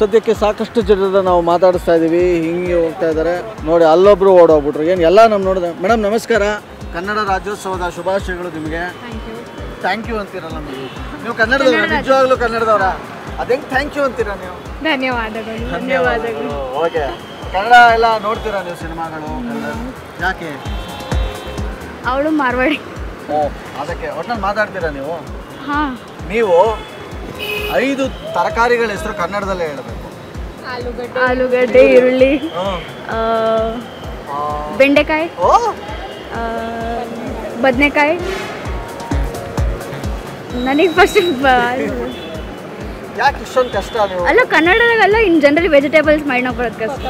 ಸದ್ಯಕ್ಕೆ ಸಾಕಷ್ಟು ಜನರ ನಾವು ಮಾತಾಡ್ತಾ ಇದೀವಿ ಹಿಂಗೆ ಹೋಗ್ತಾ ಇದ್ದಾರೆ ನೋಡಿ ಅಲ್ಲೊಬ್ರು ಓಡ ಹೋಗ್ಬಿಟ್ರು ಏನು ಎಲ್ಲ ನಾನು ನೋಡಿದೆ ಮೇಡಂ ನಮಸ್ಕಾರ ಕನ್ನಡ ರಾಜ್ಯೋತ್ಸವದ ಶುಭಾಶಯಗಳು ನಿಮಗೆ ಥ್ಯಾಂಕ್ ಯು ಅಂತಿರಲ್ಲ ನೀವು ಕನ್ನಡದವರು ನಿಜವಾಗ್ಲೂ ಕನ್ನಡದವರ ಅದೇನ್ ಥ್ಯಾಂಕ್ ಯು ಅಂತೀರಾ ನೀವು ಧನ್ಯವಾದಗಳು ಧನ್ಯವಾದಗಳು ಓಕೆ ಕನ್ನಡ ಎಲ್ಲ ನೋಡ್ತೀರಾ ನೀವು ಸಿನಿಮಾಗಳು ಯಾಕೆ ಅವಳು ಮಾರ್ವಾಡಿ ಓ ಅದಕ್ಕೆ ಒಟ್ನಲ್ಲಿ ಮಾತಾಡ್ತೀರಾ ನೀವು ಹಾ ನೀವು ಐದು ತರಕಾರಿಗಳ ಹೆಸರು ಕನ್ನಡದಲ್ಲೇ ಹೇಳಬೇಕು ಆಲೂಗಡ್ಡೆ ಆಲೂಗಡ್ಡೆ ಈರುಳ್ಳಿ ಬೆಂಡೆಕಾಯಿ ಬದನೆಕಾಯಿ ನನಗೆ ಫಸ್ಟ್ ಯಾಕೆ ಇಷ್ಟೊಂದು ಕಷ್ಟ ನೀವು ಅಲ್ಲ ಕನ್ನಡದಲ್ಲ ಇನ್ ಜನರಲ್ ವೆಜಿಟೇಬಲ್ಸ್ ಮಾಡೋ ಬರೋದು ಕಷ್ಟ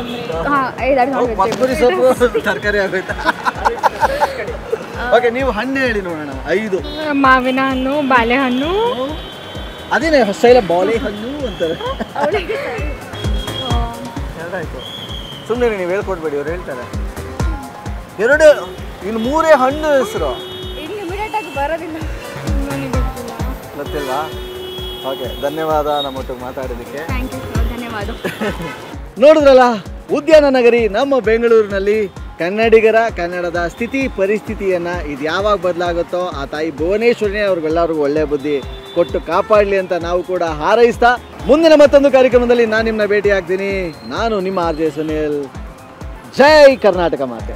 ಹಾ ಐದಾರು ವೆಜಿಟೇಬಲ್ಸ್ ತರಕಾರಿ ಆಗುತ್ತೆ ಓಕೆ ನೀವು ಹಣ್ಣು ಹೇಳಿ ನೋಡೋಣ ಐದು ಮಾವಿನ ಹಣ್ಣು ಬಾಳೆಹಣ್ಣು ಅದೇನೇ ಹೊಸೈಲ ಬಾಳೆಹಣ್ಣು ಅಂತಾರೆ ಎರಡಾಯ್ತು ಸುಮ್ಮನೆ ನೀವು ಹೇಳ್ಕೊಡ್ಬೇಡಿ ಅವ್ರು ಹೇಳ್ತಾರೆ ಎರಡು ಇನ್ನು ಮೂರೇ ಹಣ್ಣು ಹೆಸರು ಗೊತ್ತಿಲ್ಲ ಓಕೆ ಧನ್ಯವಾದ ನಮ್ಮ ಒಟ್ಟಿಗೆ ಮಾತಾಡೋದಕ್ಕೆ ನೋಡಿದ್ರಲ್ಲ ಉದ್ಯಾನ ನಗರಿ ನಮ್ಮ ಬೆಂಗಳೂರಿನಲ್ಲಿ ಕನ್ನಡಿಗರ ಕನ್ನಡದ ಸ್ಥಿತಿ ಪರಿಸ್ಥಿತಿಯನ್ನು ಇದು ಯಾವಾಗ ಬದಲಾಗುತ್ತೋ ಆ ತಾಯಿ ಭುವನೇಶ್ವರಿನೇ ಅವ್ರಿಗೆಲ್ಲರಿಗೂ ಒಳ್ಳೆಯ ಬುದ್ಧಿ ಕೊಟ್ಟು ಕಾಪಾಡಲಿ ಅಂತ ನಾವು ಕೂಡ ಹಾರೈಸ್ತಾ ಮುಂದಿನ ಮತ್ತೊಂದು ಕಾರ್ಯಕ್ರಮದಲ್ಲಿ ನಾನು ನಿಮ್ಮನ್ನ ಭೇಟಿ ಆಗ್ತೀನಿ ನಾನು ನಿಮ್ಮ ಆರ್ ಜೆ ಸುನಿಲ್ ಜೈ ಕರ್ನಾಟಕ ಮಾತೆ.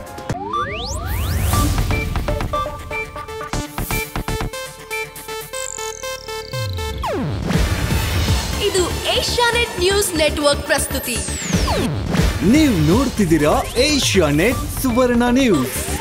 ಇದು ಏಷ್ಯಾನೆಟ್ ನ್ಯೂಸ್ ನೆಟ್ವರ್ಕ್ ಪ್ರಸ್ತುತಿ. ನೀವು ನೋಡ್ತಿದ್ದೀರಾ ಏಷ್ಯಾನೆಟ್ ಸುವರ್ಣ ನ್ಯೂಸ್.